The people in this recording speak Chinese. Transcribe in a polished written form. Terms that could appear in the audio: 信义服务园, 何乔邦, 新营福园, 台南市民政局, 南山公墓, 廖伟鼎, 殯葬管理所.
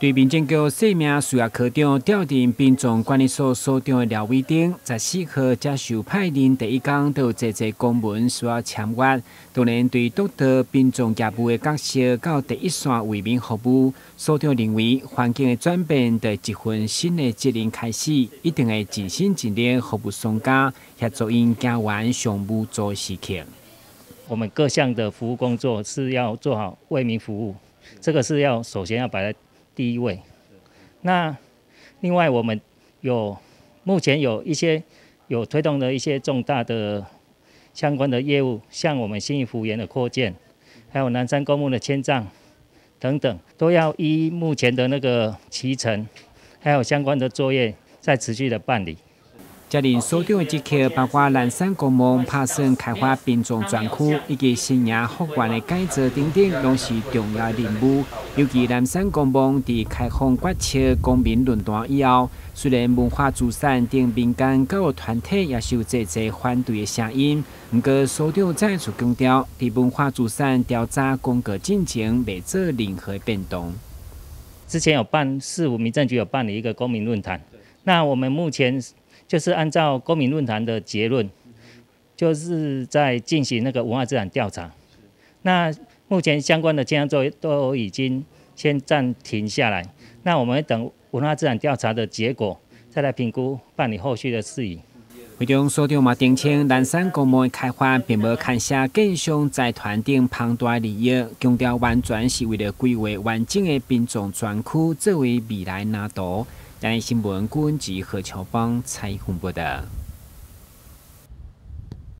对民政局生命需要科长调任殡葬管理所所长的廖伟鼎，14号接受派任第一天，就有侪侪公文需要签约。当然，对督导殡葬业务的角色到第一线为民服务，所长认为环境的转变，对一份新的责任开始，一定会尽心尽力服务商家，协助因行完上务做事情。我们各项的服务工作是要做好为民服务，这个是要首先要摆在 第一位。那另外，我们目前有一些有推动的一些重大的相关的业务，像我们信义服务园的扩建，还有南山公墓的迁葬等等，都要依目前的那个期程，还有相关的作业再持续的办理。 接任所长的职责包括南山公墓拍算开发殡葬专区以及新营福园的改造等等，拢是重要任务。尤其南山公墓在开放决策公民论坛以后，虽然文化资产等民间教育团体也是有侪侪反对的声音，不过所长再次强调，在文化资产调查公告进程未做任何变动。之前有市府民政局有办理一个公民论坛，那我们目前 就是按照公民论坛的结论，就是在进行那个文化资产调查。那目前相关的建案作业都已经先暂停下来。那我们会等文化资产调查的结果，再来评估办理后续的事宜。 会中所长嘛澄清，南山公墓的开发并无牵涉建商财团等庞大利益，强调完全是为了规划完整的殡葬专区作为未来蓝图。《今日新闻》记者何乔邦采访报道。